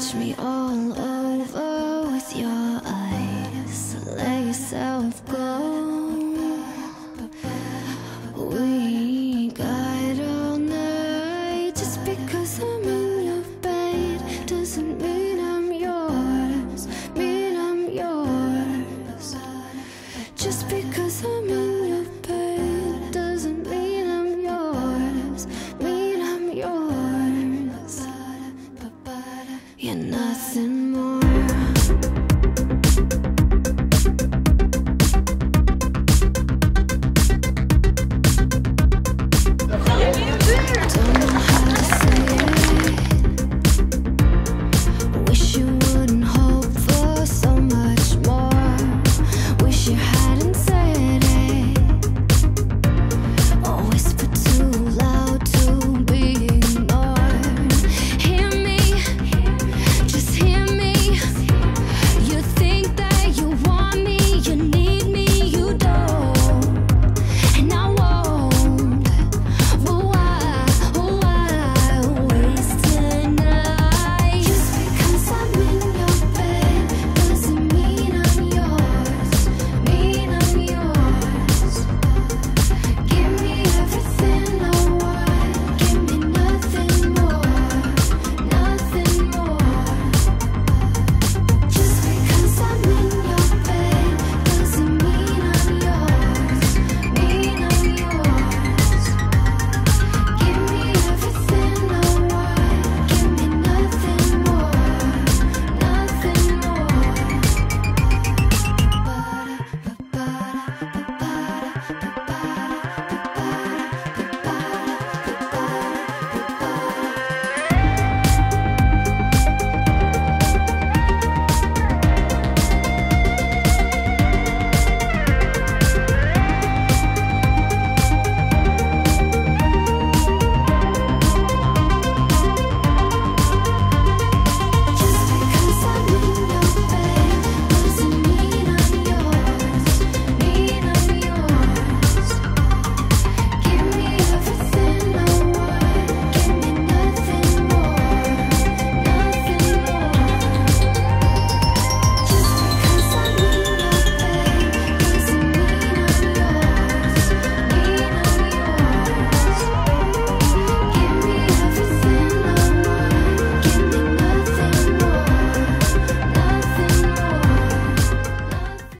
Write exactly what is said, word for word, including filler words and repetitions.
touch me all over.